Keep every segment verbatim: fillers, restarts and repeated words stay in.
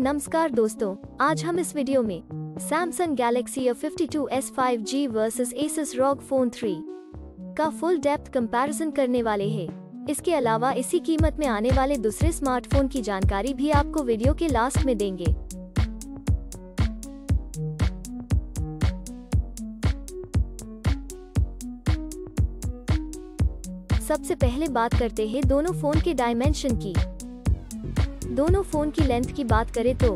नमस्कार दोस्तों, आज हम इस वीडियो में Samsung Galaxy A fifty to S five G versus Asus Rog Phone three का फुल डेप्थ कंपैरिजन करने वाले हैं। इसके अलावा इसी कीमत में आने वाले दूसरे स्मार्टफोन की जानकारी भी आपको वीडियो के लास्ट में देंगे। सबसे पहले बात करते हैं दोनों फोन के डायमेंशन की। दोनों फोन की लेंथ की बात करें तो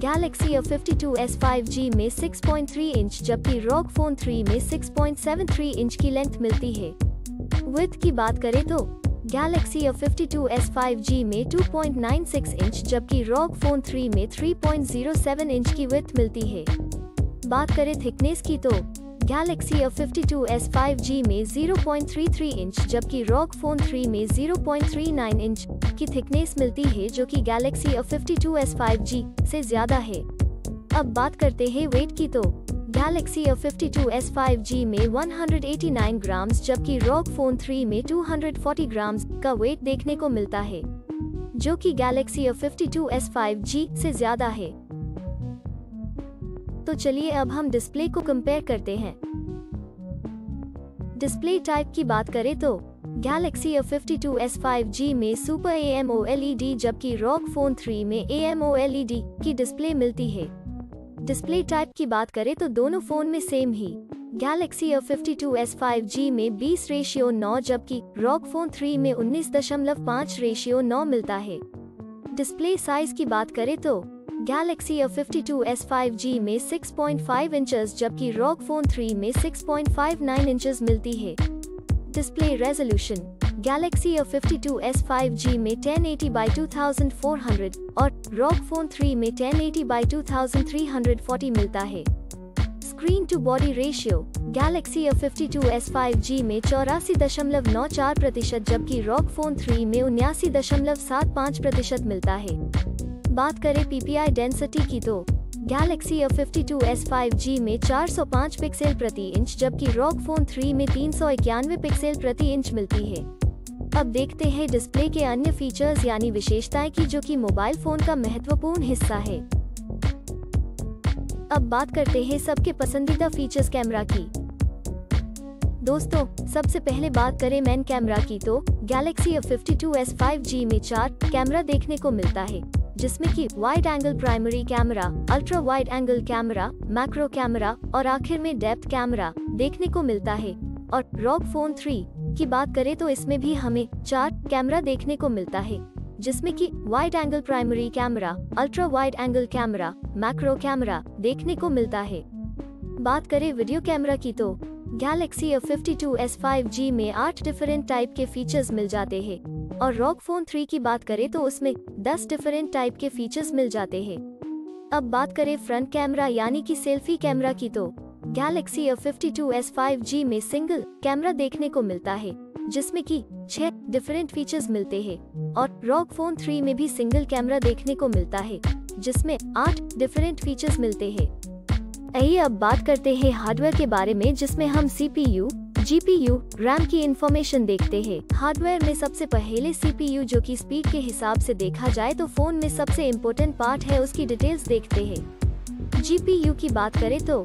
Galaxy A fifty to S five G में सिक्स पॉइंट थ्री इंच जबकि Rog Phone थ्री में six point seven three inch की लेंथ मिलती है। विड्थ की बात करें तो Galaxy A fifty to S five G में two point nine six inch जबकि Rog Phone थ्री में three point zero seven inch की विड्थ मिलती है। बात करें थिकनेस की तो Galaxy A fifty to S five G में zero point three three inch जबकि Rog Phone थ्री में zero point three nine inch की थिकनेस मिलती है, जो कि Galaxy A fifty to S five G से ज्यादा है। अब बात करते हैं वेट की तो Galaxy A fifty to S five G में वन एटी नाइन ग्राम जबकि Rog Phone थ्री में टू फोर्टी ग्राम का वेट देखने को मिलता है, जो कि Galaxy A fifty to S five G से ज्यादा है। तो चलिए अब हम डिस्प्ले को कंपेयर करते हैं। डिस्प्ले टाइप की बात करें तो Galaxy A fifty to S five G में Super AMOLED जबकि Rog Phone थ्री में AMOLED की डिस्प्ले मिलती है। डिस्प्ले टाइप की बात करें तो दोनों फोन में सेम ही Galaxy A fifty to S five G में बीस रेशियो नौ जबकि Rog Phone थ्री में उन्नीस दशमलव पाँच रेशियो नौ मिलता है। डिस्प्ले साइज की बात करें तो Galaxy A fifty to S five G में सिक्स पॉइंट फाइव इंचेस जबकि Rog Phone थ्री में six point five nine inches मिलती है। Display resolution Galaxy A fifty to S five G में ten eighty by two thousand four hundred और Rog Phone three में ten eighty by two thousand three forty मिलता है। Screen to body ratio Galaxy A fifty to S five G में चौरासी दशमलव नौ चार प्रतिशत जबकि Rog Phone थ्री में उन्यासी दशमलव सात पाँच प्रतिशत मिलता है। बात करें पीपीआई डेंसिटी की तो Galaxy A fifty to S five G में चार सौ पाँच पिक्सल प्रति इंच जबकि Rog Phone थ्री में तीन सौ इक्यानवे पिक्सल प्रति इंच मिलती है। अब देखते हैं डिस्प्ले के अन्य फीचर्स यानी विशेषताएं की, जो कि मोबाइल फोन का महत्वपूर्ण हिस्सा है। अब बात करते हैं सबके पसंदीदा फीचर्स कैमरा की। दोस्तों, सबसे पहले बात करें मेन कैमरा की तो Galaxy A fifty to S five G में चार कैमरा देखने को मिलता है, जिसमें कि wide angle primary camera, ultra wide angle camera, macro camera और आखिर में डेप्थ कैमरा देखने को मिलता है। और Rog Phone थ्री की बात करें तो इसमें भी हमें चार कैमरा देखने को मिलता है, जिसमें कि wide angle primary camera, ultra wide angle camera, macro camera देखने को मिलता है। बात करें वीडियो कैमरा की तो Galaxy A fifty to S five G में आठ डिफरेंट टाइप के फीचर्स मिल जाते हैं और Rog Phone थ्री की बात करें तो उसमें दस डिफरेंट टाइप के फीचर्स मिल जाते हैं। अब बात करें फ्रंट कैमरा यानी कि सेल्फी कैमरा की तो Galaxy A fifty to S five G में सिंगल कैमरा देखने को मिलता है, जिसमें कि छह डिफरेंट फीचर्स मिलते हैं और Rog Phone थ्री में भी सिंगल कैमरा देखने को मिलता है, जिसमें आठ डिफरेंट फीचर्स मिलते हैं। आइए अब बात करते हैं हार्डवेयर के बारे में, जिसमें हम सीपीयू, जीपीयू, रैम की इंफॉर्मेशन देखते हैं। हार्डवेयर में सबसे पहले सीपीयू, जो कि स्पीड के हिसाब से देखा जाए तो फोन में सबसे इम्पोर्टेंट पार्ट है, उसकी डिटेल्स देखते हैं। जीपीयू की बात करें तो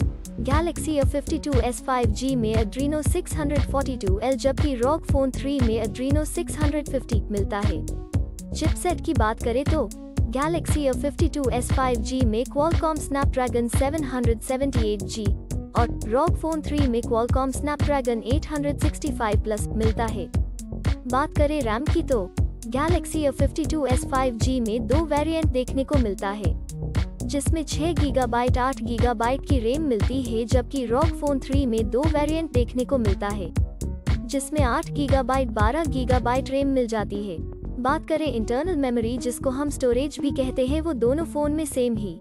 Galaxy A fifty to S five G में Adreno six forty two L जबकि Rog Phone थ्री में Adreno सिक्स फिफ्टी मिलता है। चिपसेट की बात करें तो Galaxy A fifty to S five G में Qualcomm Snapdragon seven seventy eight G और Rog Phone थ्री में Qualcomm Snapdragon eight sixty five plus मिलता है। बात करें रैम की तो Galaxy A fifty to S five G में दो वेरिएंट देखने को मिलता है, जिसमें छह जीबी आठ जीबी की रैम मिलती है, जबकि Rog Phone थ्री में दो वेरिएंट देखने को मिलता है, जिसमें आठ जीबी बारह जीबी रैम मिल जाती है। बात करें इंटरनल मेमोरी, जिसको हम स्टोरेज भी कहते हैं, वो दोनों फोन में सेम ही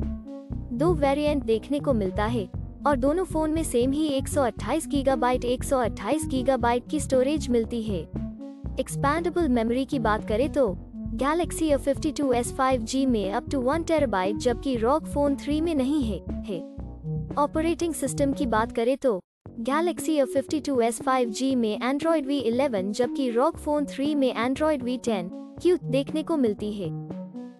दो वेरिएंट देखने को मिलता है और दोनों फोन में सेम ही एक सौ अट्ठाईस जीबी एक सौ अट्ठाईस जीबी की स्टोरेज मिलती है। एक्सपैंडेबल मेमोरी की बात करें तो Galaxy A fifty to S five G में अप टू वन टेराबाइट जबकि Rog Phone थ्री में नहीं है, है। ऑपरेटिंग सिस्टम की बात करें तो Galaxy A fifty to S five G में Android V इलेवन जबकि Rog Phone थ्री में Android V टेन क्यूट देखने को मिलती है।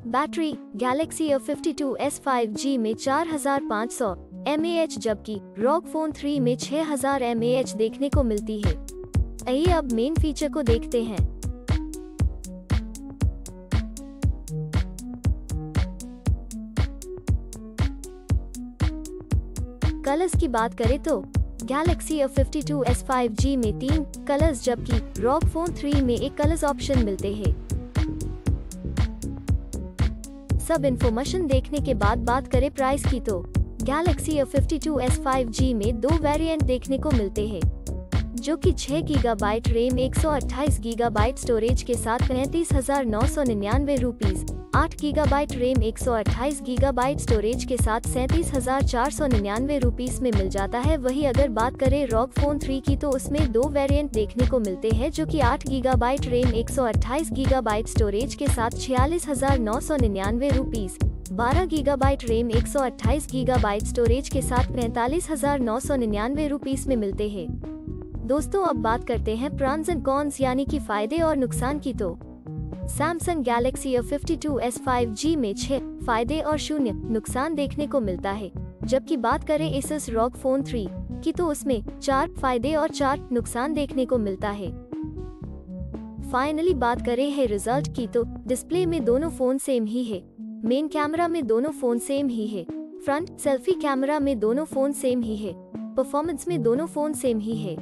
Battery Galaxy A fifty two S five G में चार हज़ार पाँच सौ एम ए एच जबकि रॉग फोन थ्री में छह हज़ार एम ए एच देखने को मिलती है। आइए अब मेन फीचर को देखते हैं। कलर्स की बात करें तो Galaxy A fifty two S five G में तीन कलर्स जबकि रॉग फोन थ्री में एक कलर्स ऑप्शन मिलते हैं। सब इन्फॉर्मेशन देखने के बाद बात करें प्राइस की तो Galaxy A fifty two S five G में दो वेरिएंट देखने को मिलते हैं जो कि छह गीगाबाइट रैम एक सौ अट्ठाईस गीगाबाइट स्टोरेज के साथ पैंतीस हज़ार नौ सौ निन्यानवे रूपीज, आठ गीगाबाइट रैम एक सौ अट्ठाईस गीगाबाइट स्टोरेज के साथ सैंतीस हज़ार चार सौ निन्यानवे रूपीज में मिल जाता है। वही अगर बात करें रॉग फोन थ्री की तो उसमें दो वेरिएंट देखने को मिलते हैं जो कि आठ गीगाबाइट रैम एक सौ अट्ठाईस गीगाबाइट स्टोरेज के साथ छियालीस हज़ार नौ सौ निन्यानवे रूपीज, बारह गीगाबाइट रैम एक सौ अट्ठाईस गीगाबाइट स्टोरेज के साथ पैंतालीस हज़ार नौ सौ निन्यानवे रूपीज में मिलते हैं। दोस्तों अब बात करते हैं प्रॉन्स एंड कॉन्स यानी कि फायदे और नुकसान की तो Samsung Galaxy A fifty two S five G में छह फायदे और शून्य नुकसान देखने को मिलता है, जबकि बात करें Asus Rog Phone थ्री की तो उसमें चार फायदे और चार नुकसान देखने को मिलता है। फाइनली बात करें है रिजल्ट की तो डिस्प्ले में दोनों फोन सेम ही है, मेन कैमरा में दोनों फोन सेम ही है, फ्रंट सेल्फी कैमरा में दोनों फोन सेम ही है, परफॉर्मेंस में दोनों फोन सेम ही है।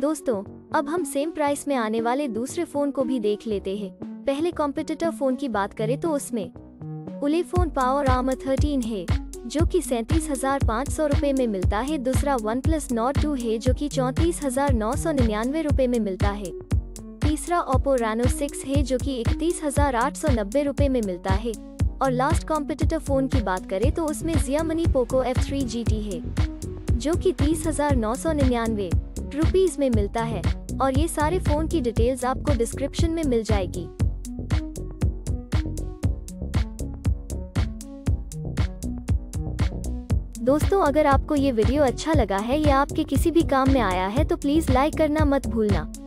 दोस्तों अब हम सेम प्राइस में आने वाले दूसरे फोन को भी देख लेते हैं। पहले कॉम्पिटिटर फोन की बात करें तो उसमें उलेफोन पावर आर्म थर्टीन है जो कि सैंतीस हजार पाँच सौ रुपए में मिलता है। दूसरा OnePlus Note टू है जो कि चौंतीस हजार नौ सौ निन्यानवे रुपए में मिलता है। तीसरा Oppo Reno सिक्स है जो कि इकतीस हजार आठ सौ नब्बे रुपए में मिलता है। और लास्ट कॉम्पिटिटर फोन की बात करें तो उसमें Xiaomi Poco F three G T है जो कि तीस हजार नौ सौ निन्यानवे रुपीज में मिलता है। और ये सारे फोन की डिटेल्स आपको डिस्क्रिप्शन में मिल जाएगी। दोस्तों अगर आपको ये वीडियो अच्छा लगा है या आपके किसी भी काम में आया है तो प्लीज लाइक करना मत भूलना।